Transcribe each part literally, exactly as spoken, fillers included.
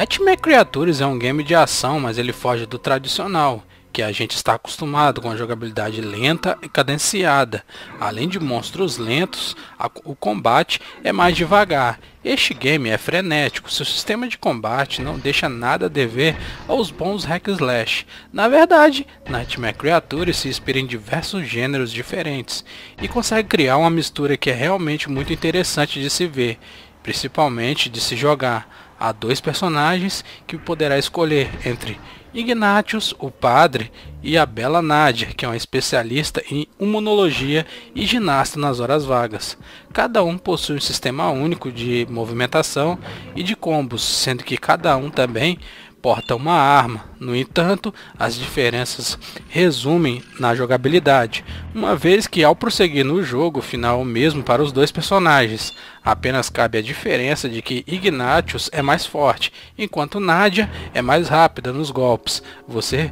Nightmare Creatures é um game de ação, mas ele foge do tradicional, que a gente está acostumado com a jogabilidade lenta e cadenciada. Além de monstros lentos, a, o combate é mais devagar. Este game é frenético, seu sistema de combate não deixa nada a dever aos bons hack and slash. Na verdade, Nightmare Creatures se inspira em diversos gêneros diferentes e consegue criar uma mistura que é realmente muito interessante de se ver, principalmente de se jogar. Há dois personagens que poderá escolher entre Ignatius, o padre, e a bela Nadia, que é uma especialista em imunologia e ginasta nas horas vagas. Cada um possui um sistema único de movimentação e de combos, sendo que cada um também porta uma arma. No entanto, as diferenças resumem na jogabilidade, uma vez que ao prosseguir no jogo, o final é o mesmo para os dois personagens. Apenas cabe a diferença de que Ignatius é mais forte, enquanto Nadia é mais rápida nos golpes. Você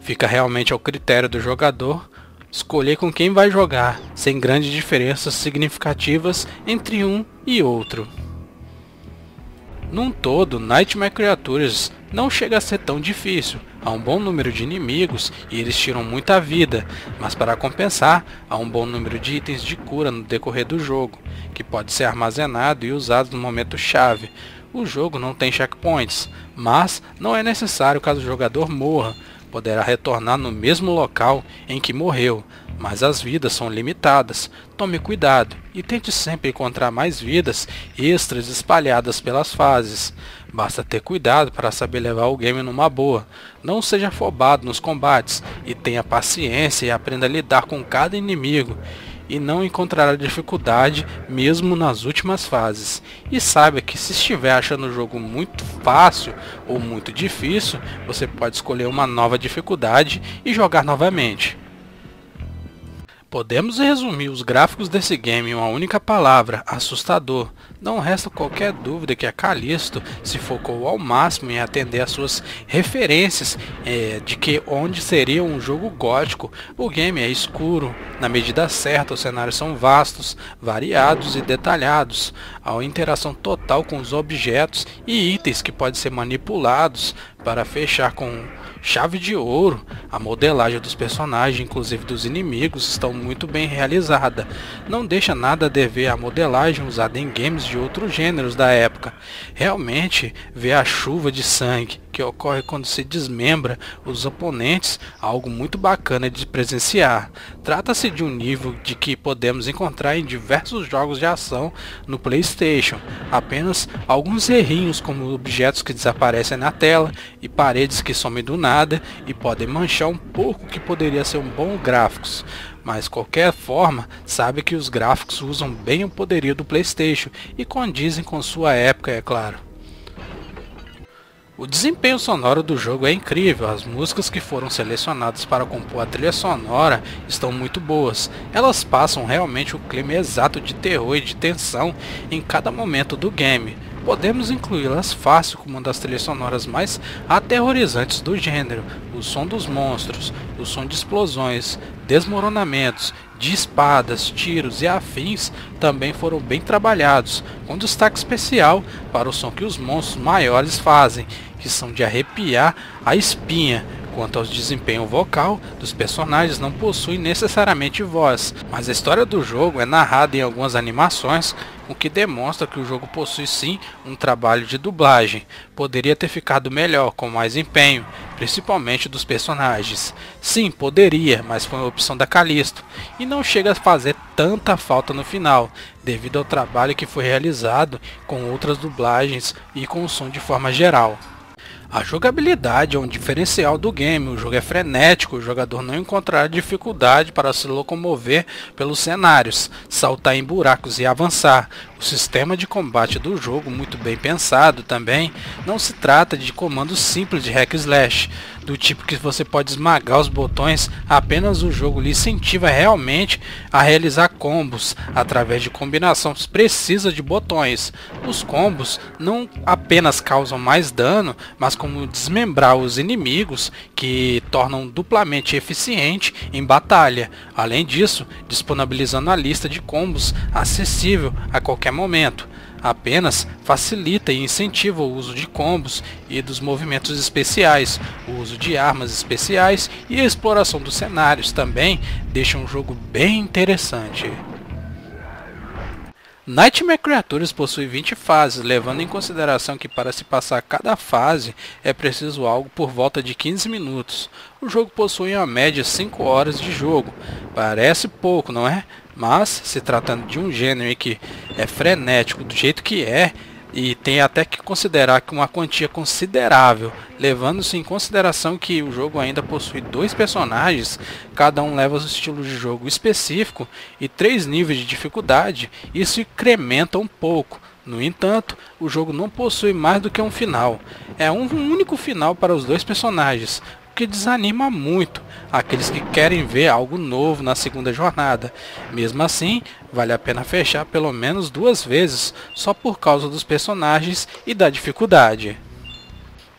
fica realmente ao critério do jogador escolher com quem vai jogar, sem grandes diferenças significativas entre um e outro. Num todo, Nightmare Creatures não chega a ser tão difícil, há um bom número de inimigos e eles tiram muita vida, mas para compensar, há um bom número de itens de cura no decorrer do jogo, que pode ser armazenado e usado no momento chave. O jogo não tem checkpoints, mas não é necessário caso o jogador morra, poderá retornar no mesmo local em que morreu, mas as vidas são limitadas. Tome cuidado e tente sempre encontrar mais vidas extras espalhadas pelas fases. Basta ter cuidado para saber levar o game numa boa. Não seja afobado nos combates e tenha paciência e aprenda a lidar com cada inimigo. E não encontrará dificuldade mesmo nas últimas fases. E saiba que se estiver achando o jogo muito fácil ou muito difícil, você pode escolher uma nova dificuldade e jogar novamente. Podemos resumir os gráficos desse game em uma única palavra: assustador. Não resta qualquer dúvida que a Kalisto se focou ao máximo em atender às suas referências é, de que onde seria um jogo gótico, o game é escuro. Na medida certa, os cenários são vastos, variados e detalhados. Há uma interação total com os objetos e itens que podem ser manipulados para fechar com chave de ouro. A modelagem dos personagens, inclusive dos inimigos, estão muito bem realizada. Não deixa nada a dever à modelagem usada em games de outros gêneros da época. Realmente vê a chuva de sangue que ocorre quando se desmembra os oponentes, algo muito bacana de presenciar. Trata-se de um nível de que podemos encontrar em diversos jogos de ação no PlayStation. Apenas alguns errinhos, como objetos que desaparecem na tela e paredes que somem do nada e podem manchar um pouco que poderia ser um bom gráficos. Mas qualquer forma, sabe que os gráficos usam bem o poderio do PlayStation e condizem com sua época, é claro. O desempenho sonoro do jogo é incrível, as músicas que foram selecionadas para compor a trilha sonora estão muito boas. Elas passam realmente o clima exato de terror e de tensão em cada momento do game. Podemos incluí-las fácil como uma das trilhas sonoras mais aterrorizantes do gênero. O som dos monstros, o som de explosões, desmoronamentos, de espadas, tiros e afins também foram bem trabalhados, com destaque especial para o som que os monstros maiores fazem, que são de arrepiar a espinha. Quanto ao desempenho vocal dos personagens, não possuem necessariamente voz, mas a história do jogo é narrada em algumas animações, o que demonstra que o jogo possui sim um trabalho de dublagem. Poderia ter ficado melhor, com mais empenho, principalmente dos personagens. Sim, poderia, mas foi uma opção da Kalisto, e não chega a fazer tanta falta no final, devido ao trabalho que foi realizado com outras dublagens e com o som de forma geral. A jogabilidade é um diferencial do game, o jogo é frenético, o jogador não encontrará dificuldade para se locomover pelos cenários, saltar em buracos e avançar. O sistema de combate do jogo, muito bem pensado também, não se trata de comandos simples de hack and slash, do tipo que você pode esmagar os botões, apenas o jogo lhe incentiva realmente a realizar combos, através de combinações precisas de botões. Os combos não apenas causam mais dano, mas como desmembrar os inimigos, que tornam duplamente eficiente em batalha, além disso disponibilizando a lista de combos acessível a qualquer momento. Apenas facilita e incentiva o uso de combos e dos movimentos especiais, o uso de armas especiais e a exploração dos cenários também deixa um jogo bem interessante. Nightmare Creatures possui vinte fases, levando em consideração que para se passar cada fase é preciso algo por volta de quinze minutos. O jogo possui uma média de cinco horas de jogo. Parece pouco, não é? Mas, se tratando de um gênero que é frenético do jeito que é, e tem até que considerar que uma quantia considerável, levando-se em consideração que o jogo ainda possui dois personagens, cada um leva o estilo de jogo específico, e três níveis de dificuldade, isso incrementa um pouco. No entanto, o jogo não possui mais do que um final. É um único final para os dois personagens, o que desanima muito aqueles que querem ver algo novo na segunda jornada. Mesmo assim, vale a pena fechar pelo menos duas vezes, só por causa dos personagens e da dificuldade.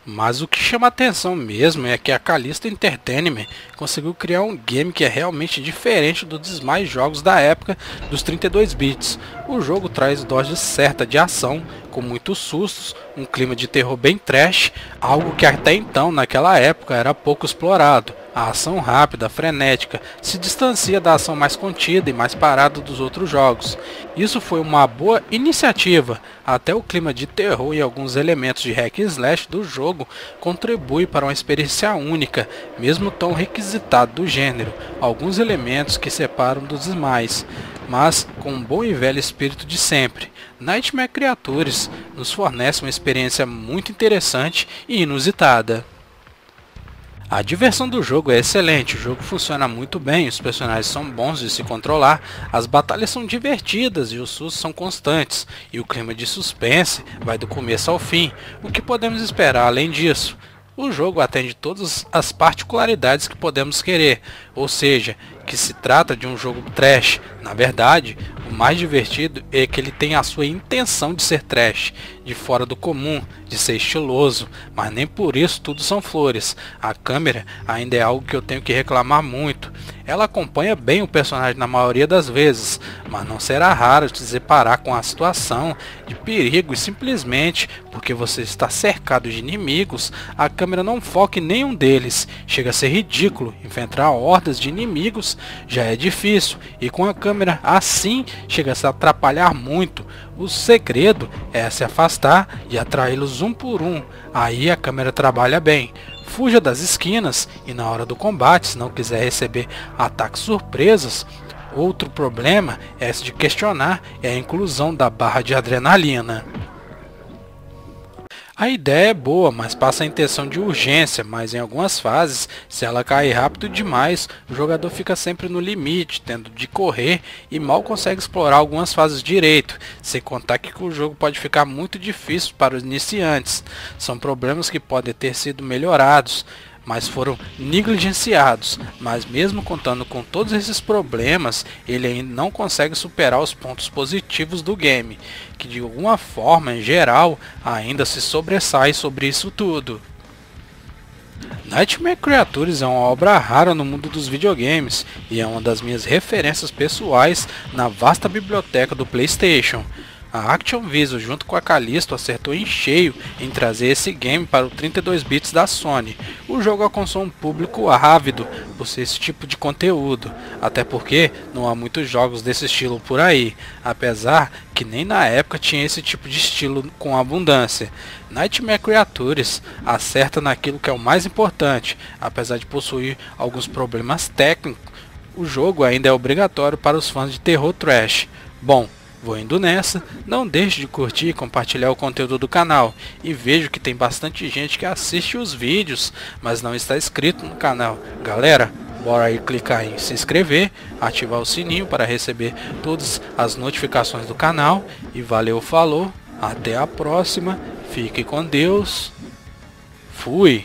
Mas o que chama atenção mesmo é que a Kalisto Entertainment conseguiu criar um game que é realmente diferente dos demais jogos da época dos trinta e dois bits. O jogo traz dose certa de ação, com muitos sustos, um clima de terror bem trash, algo que até então naquela época era pouco explorado. A ação rápida, frenética, se distancia da ação mais contida e mais parada dos outros jogos. Isso foi uma boa iniciativa, até o clima de terror e alguns elementos de hack and slash do jogo contribui para uma experiência única, mesmo tão requisitado do gênero, alguns elementos que separam dos demais, mas com um bom e velho espírito de sempre. Nightmare Creatures nos fornece uma experiência muito interessante e inusitada. A diversão do jogo é excelente, o jogo funciona muito bem, os personagens são bons de se controlar, as batalhas são divertidas e os sustos são constantes, e o clima de suspense vai do começo ao fim. O que podemos esperar além disso? O jogo atende todas as particularidades que podemos querer, ou seja, que se trata de um jogo trash. Na verdade, o mais divertido é que ele tem a sua intenção de ser trash, de fora do comum, de ser estiloso, mas nem por isso tudo são flores. A câmera ainda é algo que eu tenho que reclamar muito. Ela acompanha bem o personagem na maioria das vezes, mas não será raro se deparar com a situação de perigo e simplesmente porque você está cercado de inimigos, a câmera não foca em nenhum deles. Chega a ser ridículo, enfrentar hordas de inimigos já é difícil, e com a câmera assim chega a se atrapalhar muito. O segredo é se afastar e atraí-los um por um, aí a câmera trabalha bem. Fuja das esquinas e na hora do combate, se não quiser receber ataques surpresas. Outro problema é esse de questionar é a inclusão da barra de adrenalina. A ideia é boa, mas passa a intenção de urgência, mas em algumas fases, se ela cair rápido demais, o jogador fica sempre no limite, tendo de correr e mal consegue explorar algumas fases direito, sem contar que o jogo pode ficar muito difícil para os iniciantes. São problemas que podem ter sido melhorados, mas foram negligenciados, mas mesmo contando com todos esses problemas, ele ainda não consegue superar os pontos positivos do game, que de alguma forma, em geral, ainda se sobressai sobre isso tudo. Nightmare Creatures é uma obra rara no mundo dos videogames, e é uma das minhas referências pessoais na vasta biblioteca do PlayStation. A Activision junto com a Kalisto acertou em cheio em trazer esse game para o trinta e dois bits da Sony. O jogo alcançou um público ávido por ser esse tipo de conteúdo, até porque não há muitos jogos desse estilo por aí, apesar que nem na época tinha esse tipo de estilo com abundância. Nightmare Creatures acerta naquilo que é o mais importante, apesar de possuir alguns problemas técnicos, o jogo ainda é obrigatório para os fãs de terror trash. Bom, vou indo nessa, não deixe de curtir e compartilhar o conteúdo do canal, e vejo que tem bastante gente que assiste os vídeos, mas não está inscrito no canal. Galera, bora aí clicar em se inscrever, ativar o sininho para receber todas as notificações do canal, e valeu, falou, até a próxima, fique com Deus, fui!